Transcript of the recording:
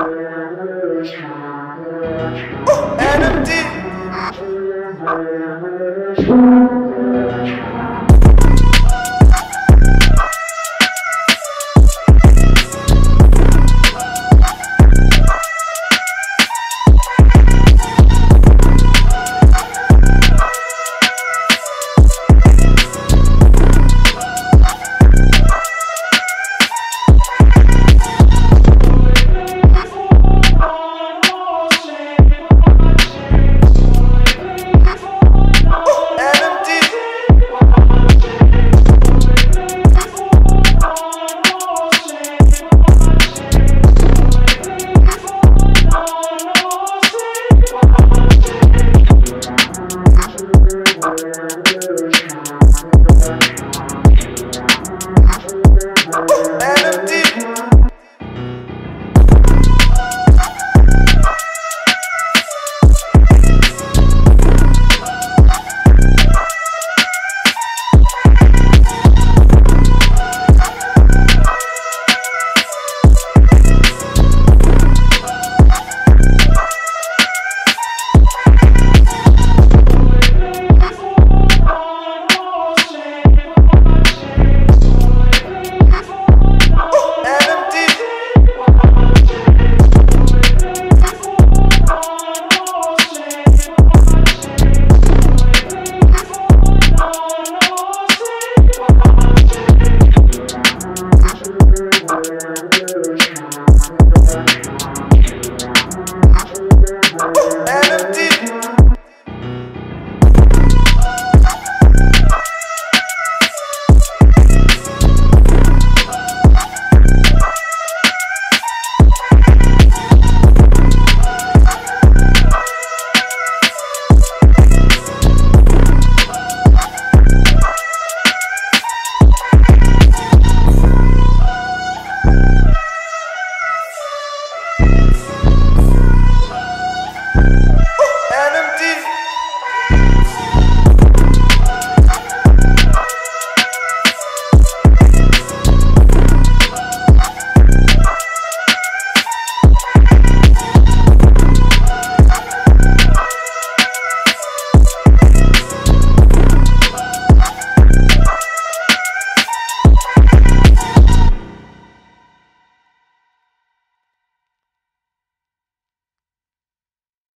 And I'm dead.